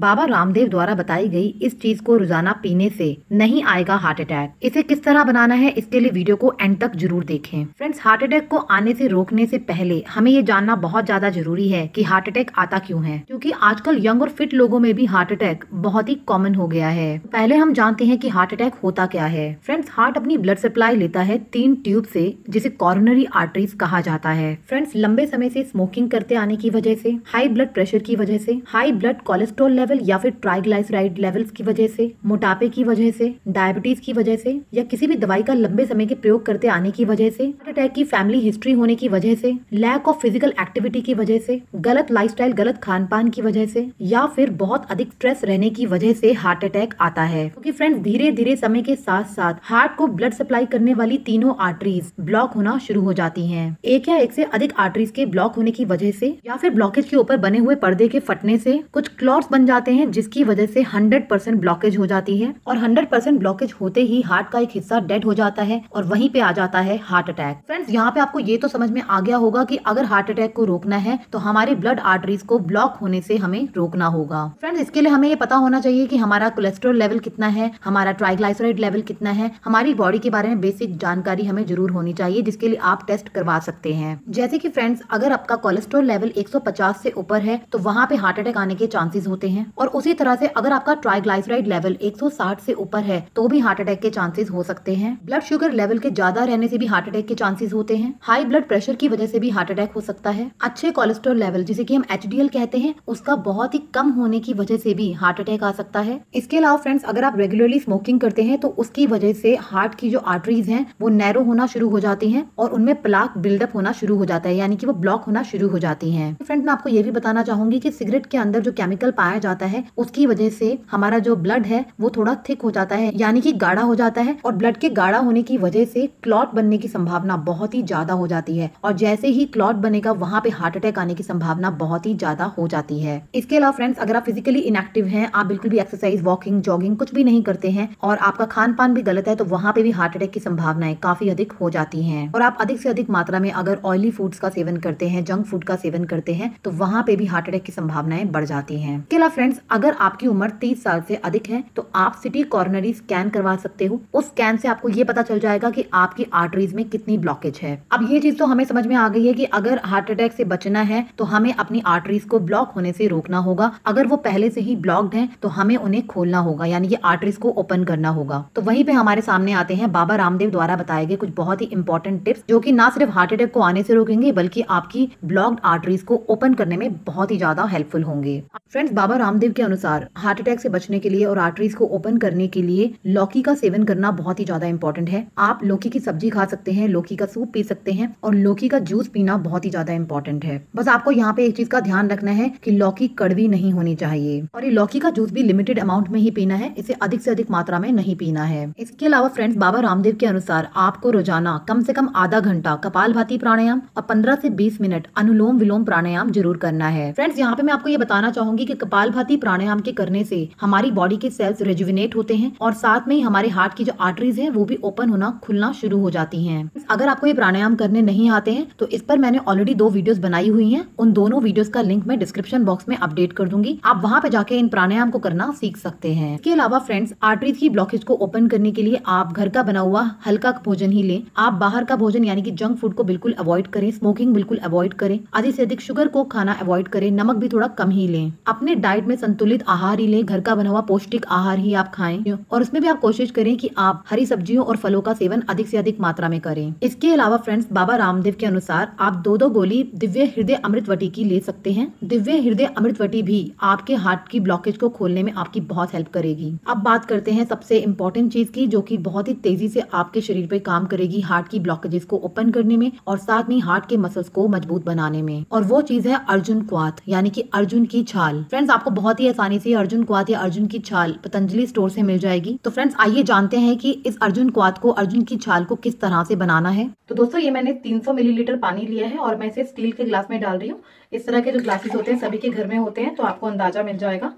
बाबा रामदेव द्वारा बताई गई इस चीज को रोजाना पीने से नहीं आएगा हार्ट अटैक। इसे किस तरह बनाना है इसके लिए वीडियो को एंड तक जरूर देखें। फ्रेंड्स, हार्ट अटैक को आने से रोकने से पहले हमें ये जानना बहुत ज्यादा जरूरी है कि हार्ट अटैक आता क्यों है, क्योंकि आजकल यंग और फिट लोगों में भी हार्ट अटैक बहुत ही कॉमन हो गया है। पहले हम जानते हैं कि हार्ट अटैक होता क्या है। फ्रेंड्स, हार्ट अपनी ब्लड सप्लाई लेता है 3 ट्यूब से, जिसे कोरोनरी आर्टरीज कहा जाता है। फ्रेंड्स, लंबे समय से स्मोकिंग करते आने की वजह से, हाई ब्लड प्रेशर की वजह से, हाई ब्लड कोलेस्ट्रॉल लेवल या फिर ट्राइग्लिसराइड लेवल्स की वजह से, मोटापे की वजह से, डायबिटीज की वजह से या किसी भी दवाई का लंबे समय के प्रयोग करते आने की वजह से, हार्ट अटैक की फैमिली हिस्ट्री होने की वजह से, लैक ऑफ फिजिकल एक्टिविटी की वजह से, गलत लाइफस्टाइल, गलत खान पान की वजह से या फिर बहुत अधिक स्ट्रेस रहने की वजह से हार्ट अटैक आता है। क्योंकि फ्रेंड्स, धीरे धीरे समय के साथ साथ हार्ट को ब्लड सप्लाई करने वाली तीनों आर्टरीज ब्लॉक होना शुरू हो जाती हैं। एक या एक से अधिक आर्टरीज के ब्लॉक होने की वजह से या फिर ब्लॉकेज के ऊपर बने हुए पर्दे के फटने से कुछ क्लॉट्स बन जाते हैं, जिसकी वजह से 100% ब्लॉकेज हो जाती है और 100% ब्लॉकेज होते ही हार्ट का एक हिस्सा डेड हो जाता है और वहीं पे आ जाता है हार्ट अटैक। फ्रेंड्स, यहाँ पे आपको ये तो समझ में आ गया होगा कि अगर हार्ट अटैक को रोकना है तो हमारे ब्लड आर्टरीज को ब्लॉक होने से हमें रोकना होगा। फ्रेंड्स, इसके लिए हमें ये पता होना चाहिए कि हमारा कोलेस्ट्रॉल लेवल कितना है, हमारा ट्राइग्लिसराइड लेवल कितना है, हमारी बॉडी के बारे में बेसिक जानकारी हमें जरूर होनी चाहिए, जिसके लिए आप टेस्ट करवा सकते हैं। जैसे कि फ्रेंड्स, अगर आपका कोलेस्ट्रॉल लेवल 150 से ऊपर है तो वहाँ पे हार्ट अटैक आने के चांसेस होते हैं और उसी तरह से अगर आपका ट्राइग्लिसराइड लेवल 160 से ऊपर है तो भी हार्ट अटैक के चांसेस हो सकते हैं। ब्लड शुगर लेवल के ज्यादा रहने से भी हार्ट अटैक के चांसेस होते हैं। हाई ब्लड प्रेशर की वजह से भी हार्ट अटैक हो सकता है। अच्छे कोलेस्ट्रॉल लेवल जिसे की हम HDL कहते हैं उसका बहुत ही कम होने की वजह से भी हार्ट अटैक आ सकता है। इसके अलावा फ्रेंड्स, अगर आप रेगुलरली स्मोकिंग करते हैं तो उसकी वजह से हार्ट की जो आर्टरीज हैं वो नैरो होना शुरू हो जाती हैं और उनमें प्लाक बिल्डअप होना शुरू हो जाता है, यानी कि वो ब्लॉक होना शुरू हो जाती हैं। फ्रेंड्स, मैं आपको ये भी बताना चाहूंगी कि सिगरेट के अंदर जो केमिकल पाया जाता है उसकी वजह से हमारा जो ब्लड है वो थोड़ा थिक हो जाता है, यानी कि गाढ़ा हो जाता है और ब्लड के गाढ़ा होने की वजह से क्लॉट बनने की संभावना बहुत ही ज्यादा हो जाती है और जैसे ही क्लॉट बनेगा वहाँ पे हार्ट अटैक आने की संभावना बहुत ही ज्यादा हो जाती है। इसके अलावा फ्रेंड्स, अगर आप फिजिकली इनएक्टिव हैं, आप बिल्कुल भी एक्सरसाइज, वॉकिंग, जॉगिंग कुछ भी नहीं करते हैं और आपका खान पान भी गलत है तो वहाँ पे भी हार्ट अटैक की संभावनाएं काफी अधिक हो जाती हैं। और आप अधिक से अधिक मात्रा में अगर ऑयली फूड्स का सेवन करते हैं, जंक फूड का सेवन करते हैं तो वहाँ पे भी हार्ट अटैक की संभावनाएं बढ़ जाती है। इसके अलावा फ्रेंड्स, अगर आपकी उम्र 30 साल से अधिक है तो आप सिटी कोरोनरी स्कैन करवा सकते हो। उस स्कैन से आपको ये पता चल जाएगा की आपकी आर्टरीज में कितनी ब्लॉकेज है। अब ये चीज तो हमें समझ में आ गई है की अगर हार्ट अटैक से बचना है तो हमें अपनी आर्टरीज को ब्लॉक होने से रोकना होगा। अगर वो पहले से ही ब्लॉक्ड हैं तो हमें उन्हें खोलना होगा, यानी कि आर्टरीज को ओपन करना होगा। तो वहीं पे हमारे सामने आते हैं बाबा रामदेव द्वारा बताए गए कुछ बहुत ही इंपॉर्टेंट टिप्स, जो कि ना सिर्फ हार्ट अटैक को आने से रोकेंगे बल्कि आपकी ब्लॉक्ड आर्टरीज को ओपन करने में बहुत ही ज्यादा हेल्पफुल होंगे। फ्रेंड्स, बाबा रामदेव के अनुसार हार्ट अटैक से बचने के लिए और आर्टरीज को ओपन करने के लिए लौकी का सेवन करना बहुत ही ज्यादा इंपॉर्टेंट है। आप लौकी की सब्जी खा सकते हैं, लौकी का सूप पी सकते हैं और लौकी का जूस पीना बहुत ही ज्यादा इंपॉर्टेंट है। बस आपको यहाँ पे एक चीज का ध्यान रखना है कि लौकी कड़वी नहीं होनी चाहिए और ये लौकी का जूस भी लिमिटेड अमाउंट में ही पीना है, इसे अधिक से अधिक मात्रा में नहीं पीना है। इसके अलावा फ्रेंड्स, बाबा रामदेव के अनुसार आपको रोजाना कम से कम आधा घंटा कपालभाति प्राणायाम और 15 से 20 मिनट अनुलोम विलोम प्राणायाम जरूर करना है। फ्रेंड्स, यहाँ पे मैं आपको ये बताना चाहूंगी कि कपालभाति प्राणायाम के करने से हमारी बॉडी के सेल्स रेजुविनेट होते हैं और साथ में ही हमारे हार्ट की जो आर्टरीज है वो भी ओपन होना, खुलना शुरू हो जाती है। अगर आपको ये प्राणायाम करने नहीं आते हैं तो इस पर मैंने ऑलरेडी 2 वीडियोज बनाई हुई है। उन दोनों वीडियोज का लिंक मैं डिस्क्रिप्शन बॉक्स में अपडेट कर दूंगी, आप वहाँ पे जाके इन प्राणायाम को करना सीख सकते हैं। इसके अलावा फ्रेंड्स, आर्टरीज की ब्लॉकेज को ओपन करने के लिए आप घर का बना हुआ हल्का भोजन ही लें। आप बाहर का भोजन यानी कि जंक फूड को बिल्कुल अवॉइड करें, स्मोकिंग बिल्कुल अवॉइड करें, अधिक से अधिक शुगर को खाना अवॉइड करें, नमक भी थोड़ा कम ही लें। अपने डाइट में संतुलित आहार ही लें, घर का बना हुआ पौष्टिक आहार ही आप खाएं और उसमें भी आप कोशिश करें कि आप हरी सब्जियों और फलों का सेवन अधिक से अधिक मात्रा में करें। इसके अलावा फ्रेंड्स, बाबा रामदेव के अनुसार आप 2-2 गोली दिव्य हृदय अमृत वटी की ले सकते हैं। दिव्य हृदय अमृत वटी भी आपके हार्ट की ब्लॉकेज को खोलने में आपकी बहुत हेल्प करेगी। अब बात करते हैं सबसे इम्पोर्टेंट चीज की, जो कि बहुत ही तेजी से आपके शरीर पे काम करेगी हार्ट की ब्लॉकेजेस को ओपन करने में और साथ में हार्ट के मसल्स को मजबूत बनाने में, और वो चीज है अर्जुन क्वाथ, यानी कि अर्जुन की छाल। फ्रेंड्स, आपको बहुत ही आसानी से अर्जुन क्वाथ या अर्जुन की छाल पतंजलि स्टोर से मिल जाएगी। तो फ्रेंड्स, आइए जानते हैं कि इस अर्जुन क्वाथ को, अर्जुन की छाल को किस तरह से बनाना है। तो दोस्तों, ये मैंने 300 मिलीलीटर पानी लिया है और मैं इसे स्टील के ग्लास में डाल रही हूँ। इस तरह के जो ग्लासेस होते हैं सभी के घर में होते हैं, तो आपको अंदाजा मिल जाएगा।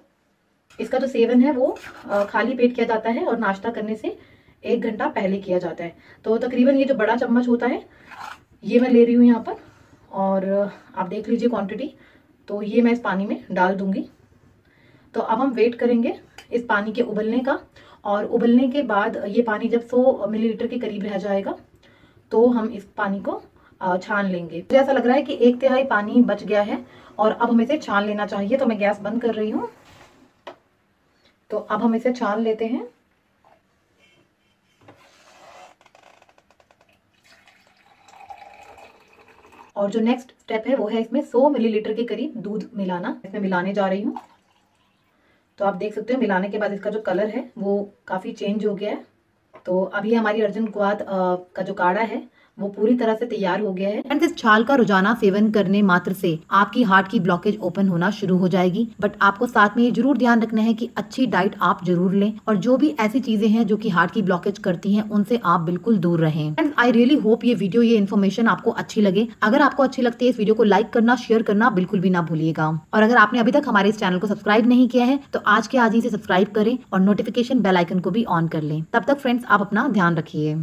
इसका जो सेवन है वो खाली पेट किया जाता है और नाश्ता करने से 1 घंटा पहले किया जाता है। तो तकरीबन ये जो बड़ा चम्मच होता है ये मैं ले रही हूँ यहाँ पर, और आप देख लीजिए क्वांटिटी। तो ये मैं इस पानी में डाल दूंगी तो अब हम वेट करेंगे इस पानी के उबलने का, और उबलने के बाद ये पानी जब 100 मिलीलीटर के करीब रह जाएगा तो हम इस पानी को छान लेंगे। मुझे ऐसा लग रहा है कि 1/3 पानी बच गया है और अब हम इसे छान लेना चाहिए, तो मैं गैस बंद कर रही हूँ। तो अब हम इसे छान लेते हैं। और जो नेक्स्ट स्टेप है वो है इसमें 100 मिलीलीटर के करीब दूध मिलाना। इसमें मिलाने जा रही हूँ। तो आप देख सकते हो मिलाने के बाद इसका जो कलर है वो काफ़ी चेंज हो गया है। तो अभी हमारी अर्जुन क्वाथ का जो काढ़ा है वो पूरी तरह से तैयार हो गया है। फ्रेंड्स, इस छाल का रोजाना सेवन करने मात्र से आपकी हार्ट की ब्लॉकेज ओपन होना शुरू हो जाएगी, बट आपको साथ में ये जरूर ध्यान रखना है कि अच्छी डाइट आप जरूर लें और जो भी ऐसी चीजें हैं जो कि हार्ट की ब्लॉकेज करती हैं उनसे आप बिल्कुल दूर रहें। फ्रेंड्स, आई रियली होप ये वीडियो, ये इन्फॉर्मेशन आपको अच्छी लगे। अगर आपको अच्छी लगती है इस वीडियो को लाइक करना, शेयर करना बिल्कुल भी ना भूलिएगा। और अगर आपने अभी तक हमारे इस चैनल को सब्सक्राइब नहीं किया है तो आज के आज ही इसे सब्सक्राइब करें और नोटिफिकेशन बेल आइकन को भी ऑन कर लें। तब तक फ्रेंड्स, आप अपना ध्यान रखिए।